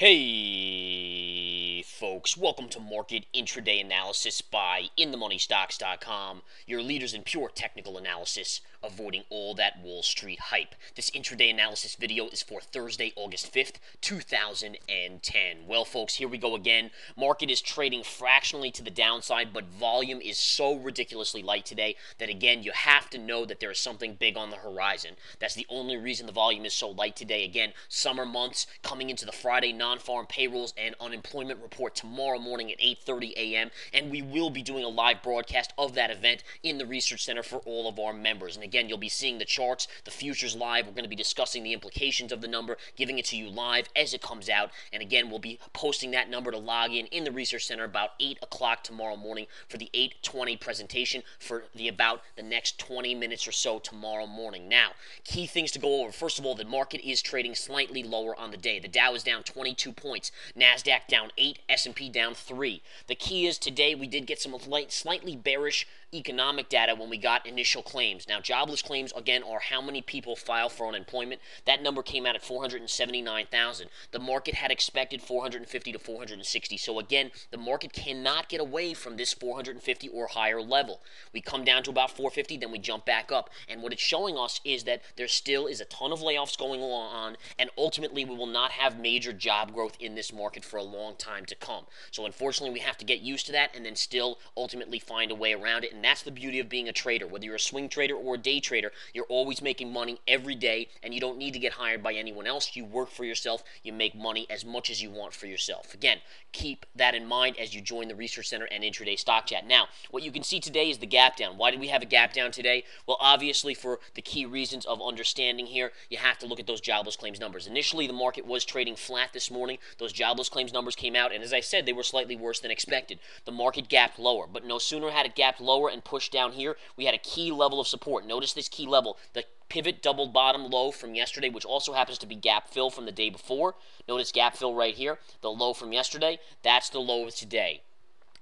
Hey folks, welcome to Market Intraday Analysis by InTheMoneyStocks.com, your leaders in pure technical analysis, avoiding all that Wall Street hype. This intraday analysis video is for Thursday, August 5th, 2010. Well folks, here we go again. Market is trading fractionally to the downside, but volume is so ridiculously light today that again, you have to know that there is something big on the horizon. That's the only reason the volume is so light today. Again, summer months coming into the Friday night. Non-farm payrolls and unemployment report tomorrow morning at 8:30 a.m. and we will be doing a live broadcast of that event in the Research Center for all of our members. And again, you'll be seeing the charts, the futures live. We're going to be discussing the implications of the number, giving it to you live as it comes out. And again, we'll be posting that number to log in the Research Center about 8 o'clock tomorrow morning for the 8:20 presentation for about the next 20 minutes or so tomorrow morning. Now, key things to go over. First of all, the market is trading slightly lower on the day. The Dow is down 22 points, NASDAQ down 8, S&P down 3. The key is today we did get some slightly bearish economic data when we got initial claims. Now, jobless claims, again, are how many people file for unemployment. That number came out at 479,000. The market had expected 450 to 460. So again, the market cannot get away from this 450 or higher level. We come down to about 450, then we jump back up. And what it's showing us is that there still is a ton of layoffs going on, and ultimately we will not have major job growth in this market for a long time to come. So unfortunately, we have to get used to that and then still ultimately find a way around it. And that's the beauty of being a trader. Whether you're a swing trader or a day trader, you're always making money every day, and you don't need to get hired by anyone else. You work for yourself. You make money as much as you want for yourself. Again, keep that in mind as you join the Research Center and Intraday Stock Chat. Now, what you can see today is the gap down. Why did we have a gap down today? Well, obviously for the key reasons of understanding here, you have to look at those jobless claims numbers. Initially, the market was trading flat this morning. Those jobless claims numbers came out, and as I said, they were slightly worse than expected. The market gapped lower, but no sooner had it gapped lower and pushed down here, we had a key level of support. Notice this key level, the pivot double bottom low from yesterday, which also happens to be gap fill from the day before. Notice gap fill right here, the low from yesterday. That's the low of today.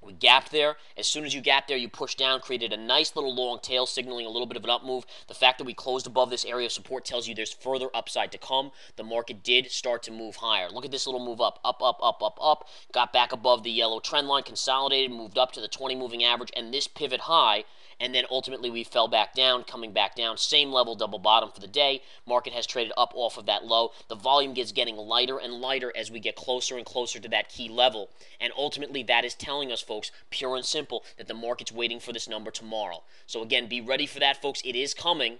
We gapped there. As soon as you gapped there, you pushed down, created a nice little long tail signaling a little bit of an up move. The fact that we closed above this area of support tells you there's further upside to come. The market did start to move higher. Look at this little move up, up, up, up, up, up. Got back above the yellow trend line, consolidated, moved up to the 20 moving average, and this pivot high. And then ultimately we fell back down, coming back down, same level, double bottom for the day. Market has traded up off of that low. The volume is getting lighter and lighter as we get closer and closer to that key level. And ultimately that is telling us, folks, pure and simple, that the market's waiting for this number tomorrow. So again, be ready for that, folks. It is coming.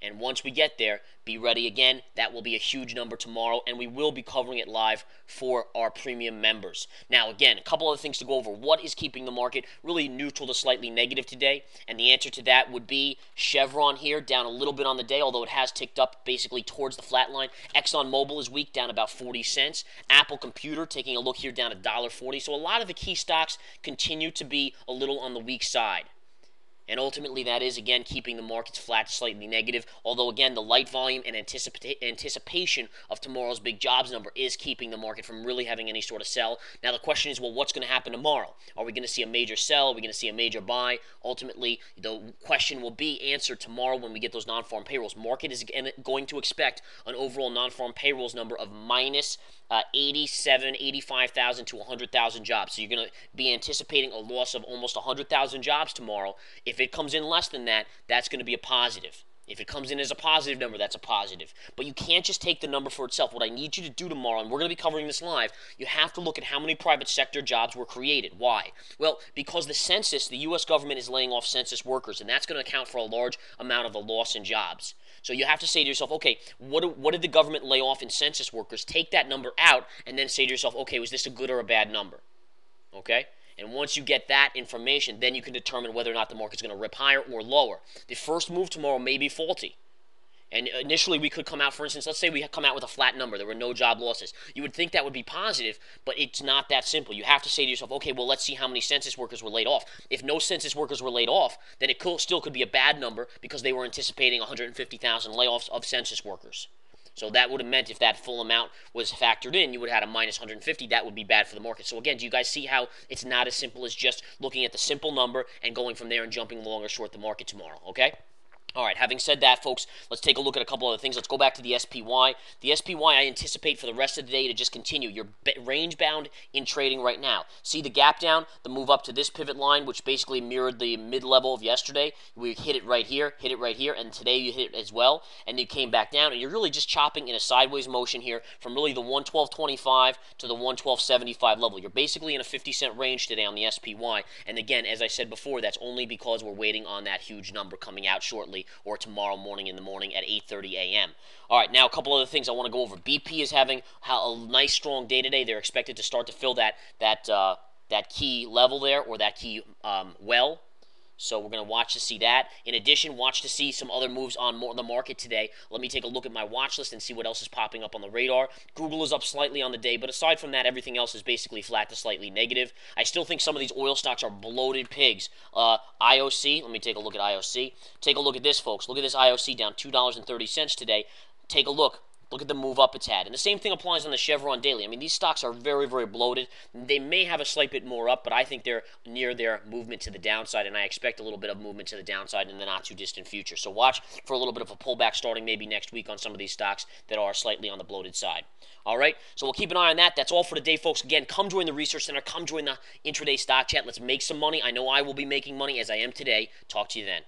And once we get there, be ready again. That will be a huge number tomorrow, and we will be covering it live for our premium members. Now, again, a couple other things to go over. What is keeping the market really neutral to slightly negative today? And the answer to that would be Chevron here, down a little bit on the day, although it has ticked up basically towards the flat line. ExxonMobil is weak, down about 40 cents. Apple Computer, taking a look here, down $1.40. So a lot of the key stocks continue to be a little on the weak side. And ultimately, that is, again, keeping the markets flat, slightly negative. Although, again, the light volume and anticipation of tomorrow's big jobs number is keeping the market from really having any sort of sell. Now, the question is, well, what's going to happen tomorrow? Are we going to see a major sell? Are we going to see a major buy? Ultimately, the question will be answered tomorrow when we get those non-farm payrolls. Market is going to expect an overall non-farm payrolls number of minus 85,000 to 100,000 jobs. So you're going to be anticipating a loss of almost 100,000 jobs tomorrow. If it comes in less than that, that's going to be a positive. If it comes in as a positive number, that's a positive. But you can't just take the number for itself. What I need you to do tomorrow, and we're going to be covering this live, you have to look at how many private sector jobs were created. Why? Well, because the census, the U.S. government is laying off census workers, and that's going to account for a large amount of the loss in jobs. So you have to say to yourself, okay, what did the government lay off in census workers? Take that number out, and then say to yourself, okay, was this a good or a bad number? Okay? And once you get that information, then you can determine whether or not the market's going to rip higher or lower. The first move tomorrow may be faulty. And initially we could come out, for instance, let's say we come out with a flat number. There were no job losses. You would think that would be positive, but it's not that simple. You have to say to yourself, okay, well, let's see how many census workers were laid off. If no census workers were laid off, then it still could be a bad number because they were anticipating 150,000 layoffs of census workers. So that would have meant if that full amount was factored in, you would have had a minus 150. That would be bad for the market. So again, do you guys see how it's not as simple as just looking at the simple number and going from there and jumping long or short the market tomorrow, okay? All right, having said that, folks, let's take a look at a couple other things. Let's go back to the SPY. The SPY I anticipate for the rest of the day to just continue. You're range-bound in trading right now. See the gap down, the move up to this pivot line, which basically mirrored the mid-level of yesterday. We hit it right here, and today you hit it as well, and you came back down, and you're really just chopping in a sideways motion here from really the 112.25 to the 112.75 level. You're basically in a 50-cent range today on the SPY, and again, as I said before, that's only because we're waiting on that huge number coming out shortly, or tomorrow morning in the morning at 8:30 a.m. All right, now a couple other things I want to go over. BP is having a nice strong day today. They're expected to start to fill that key level there, or that key well. So we're going to watch to see that. In addition, watch to see some other moves on the market today. Let me take a look at my watch list and see what else is popping up on the radar. Google is up slightly on the day, but aside from that, everything else is basically flat to slightly negative. I still think some of these oil stocks are bloated pigs. IOC, let me take a look at IOC. Take a look at this, folks. Look at this IOC down $2.30 today. Take a look. Look at the move up it's had. And the same thing applies on the Chevron daily. I mean, these stocks are very, very bloated. They may have a slight bit more up, but I think they're near their movement to the downside, and I expect a little bit of movement to the downside in the not-too-distant future. So watch for a little bit of a pullback starting maybe next week on some of these stocks that are slightly on the bloated side. All right? So we'll keep an eye on that. That's all for today, folks. Again, come join the Research Center. Come join the Intraday Stock Chat. Let's make some money. I know I will be making money as I am today. Talk to you then.